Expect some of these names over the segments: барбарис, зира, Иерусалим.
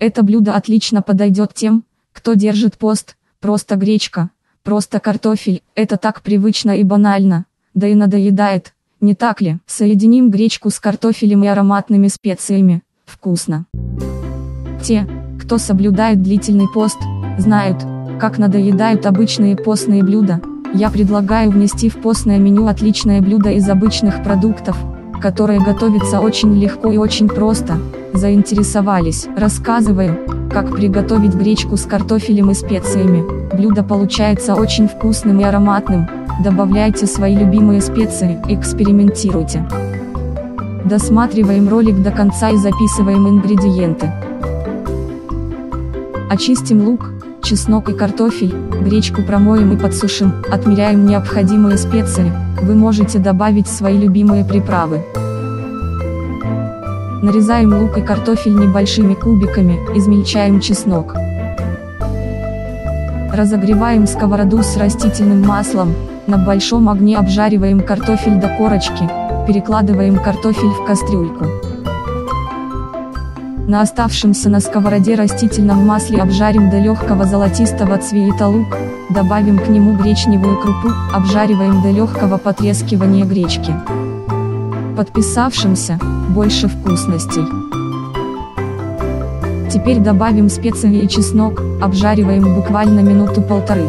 Это блюдо отлично подойдет тем, кто держит пост. Просто гречка, просто картофель, это так привычно и банально, да и надоедает, не так ли? Соединим гречку с картофелем и ароматными специями, вкусно. Те, кто соблюдает длительный пост, знают, как надоедают обычные постные блюда. Я предлагаю внести в постное меню отличное блюдо из обычных продуктов, которое готовится очень легко и очень просто. Заинтересовались? Рассказываю, как приготовить гречку с картофелем и специями. Блюдо получается очень вкусным и ароматным. Добавляйте свои любимые специи, экспериментируйте. Досматриваем ролик до конца и записываем ингредиенты. Очистим лук, чеснок и картофель, гречку промоем и подсушим, отмеряем необходимые специи. Вы можете добавить свои любимые приправы. Нарезаем лук и картофель небольшими кубиками, измельчаем чеснок. Разогреваем сковороду с растительным маслом, на большом огне обжариваем картофель до корочки, перекладываем картофель в кастрюльку. На оставшемся на сковороде растительном масле обжарим до легкого золотистого цвета лук, добавим к нему гречневую крупу, обжариваем до легкого потрескивания гречки. Подписавшимся больше вкусностей. Теперь добавим специи и чеснок, обжариваем буквально минуту-полторы.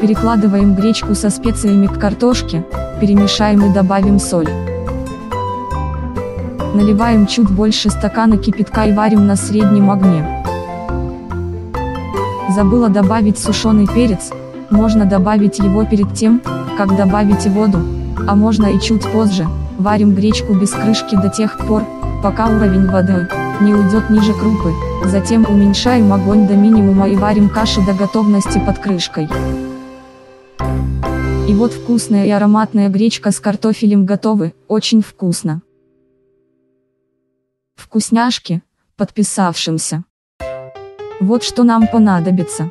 Перекладываем гречку со специями к картошке, перемешаем и добавим соль. Наливаем чуть больше стакана кипятка и варим на среднем огне. Забыла добавить сушеный перец, можно добавить его перед тем, как добавите воду, а можно и чуть позже. Варим гречку без крышки до тех пор, пока уровень воды не уйдет ниже крупы, затем уменьшаем огонь до минимума и варим кашу до готовности под крышкой. И вот вкусная и ароматная гречка с картофелем готовы, очень вкусно. Вкусняшки, подписавшимся. Вот что нам понадобится.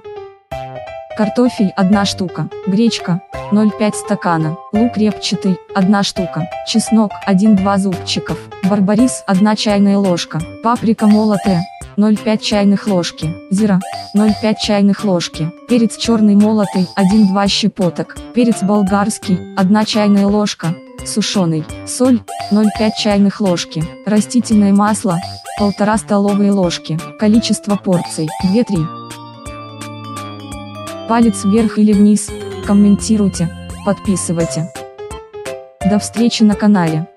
Картофель 1 штука, гречка 0,5 стакана, лук репчатый 1 штука, чеснок 1-2 зубчиков, барбарис 1 чайная ложка, паприка молотая 0,5 чайных ложки, зира 0,5 чайных ложки, перец черный молотый 1-2 щепоток, перец болгарский 1 чайная ложка, сушеный, соль 0,5 чайных ложки, растительное масло 1,5 столовые ложки, количество порций 2-3. Палец вверх или вниз, комментируйте, подписывайте. До встречи на канале.